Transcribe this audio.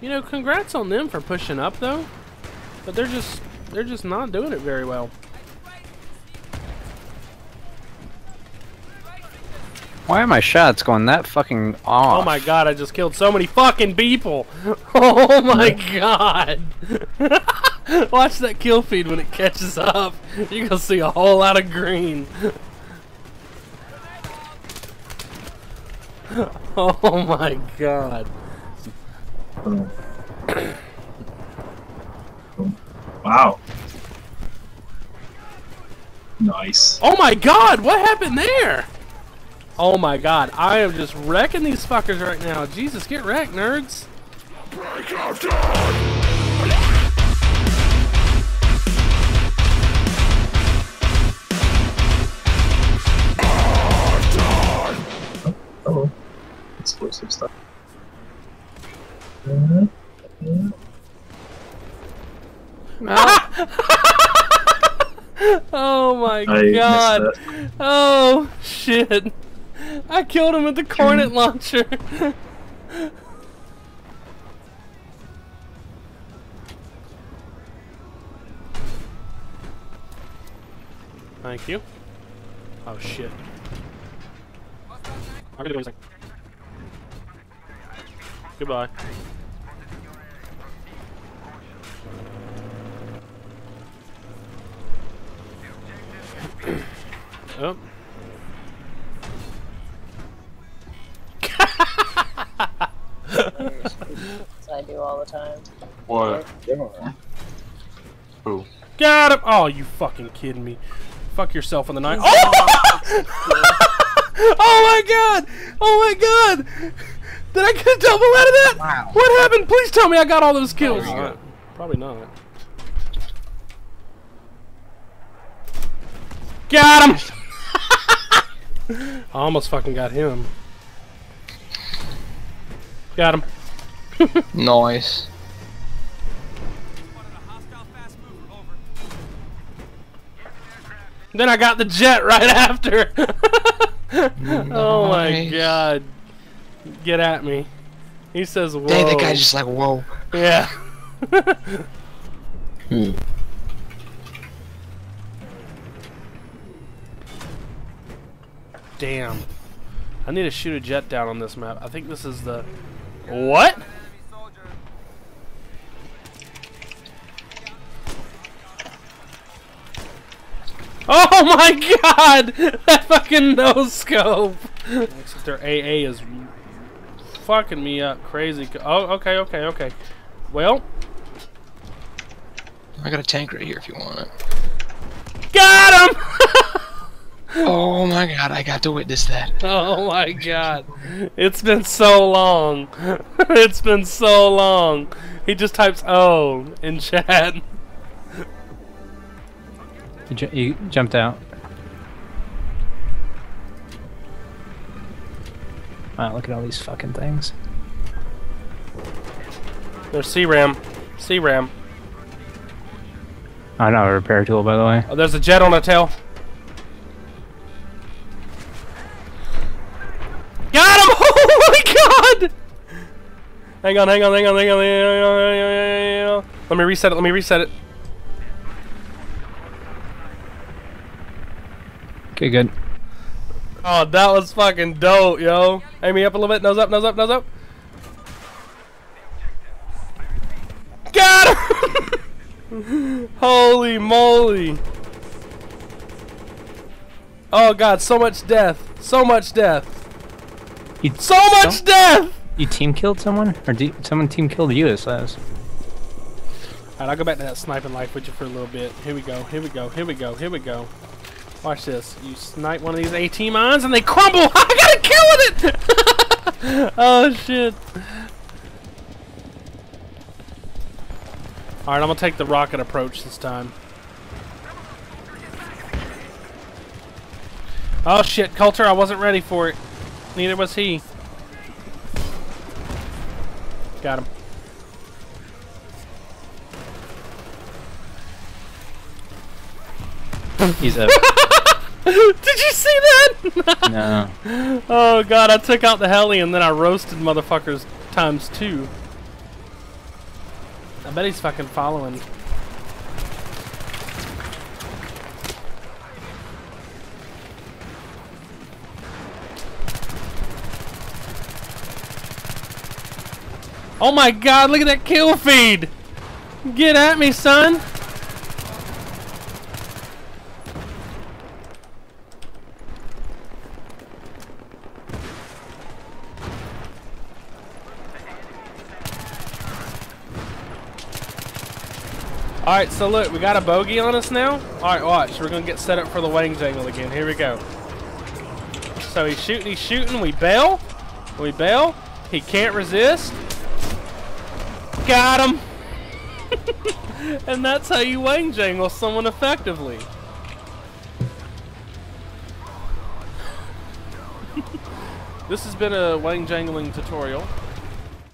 You know, congrats on them for pushing up though, but they're just not doing it very well. Why are my shots going that fucking off? Oh my god, I just killed so many fucking people! Oh my god! Watch that kill feed when it catches up. You're gonna see a whole lot of green. Oh my god. Wow. Nice. Oh my god, what happened there? Oh my god, I am just wrecking these fuckers right now. Jesus, get wrecked, nerds. Break of dawn! Explosive stuff. Oh my god. Oh shit. I killed him with the cornet launcher. Thank you. Oh shit. I'm gonna go. Goodbye. Oh. I do all the time. What? Who? Got him! Oh, you fucking kidding me. Fuck yourself in the night. Oh! Oh my god! Oh my god! Did I get a double out of that? Wow. What happened? Please tell me I got all those kills. Probably not. Got him! I almost fucking got him. Got him. Nice. Then I got the jet right after. Nice. Oh my god. Get at me. He says, whoa. Dang, that guy's just like, whoa. Yeah. Hmm. Damn. I need to shoot a jet down on this map. I think this is the... What? Oh my god! That fucking no-scope! Except their AA is... fucking me up crazy. Oh, okay, okay, okay. Well, I got a tank right here if you want it. Got him! Oh my god, I got to witness that. Oh my god. It's been so long. It's been so long. He just types O in chat. He jumped out. Wow, look at all these fucking things. There's C-Ram. C-Ram. I know a repair tool, by the way. Oh, there's a jet on the tail. Got him! Oh my god! Hang on, hang on, hang on, hang on, hang on, hang on. Let me reset it, let me reset it. Okay, good. Oh, that was fucking dope, yo. Aim me up a little bit. Nose up, nose up, nose up. Got him! Holy moly. Oh, God. So much death. So much death. So much death! You team killed someone? Or did someone team killed you, it says. Alright, I'll go back to that sniping life with you for a little bit. Here we go. Here we go. Here we go. Here we go. Watch this. You snipe one of these AT mines and they crumble! I gotta kill with it! Oh shit. Alright, I'm gonna take the rocket approach this time. Oh shit, Colter, I wasn't ready for it. Neither was he. Got him. He's up. Did you see that? No. Oh god, I took out the heli and then I roasted motherfuckers times 2. I bet he's fucking following. Oh my god, look at that kill feed! Get at me, son! Alright, so look, we got a bogey on us now. Alright, watch. We're going to get set up for the wang jangle again. Here we go. So he's shooting. We bail. He can't resist. Got him. And that's how you wang jangle someone effectively. This has been a wang jangling tutorial.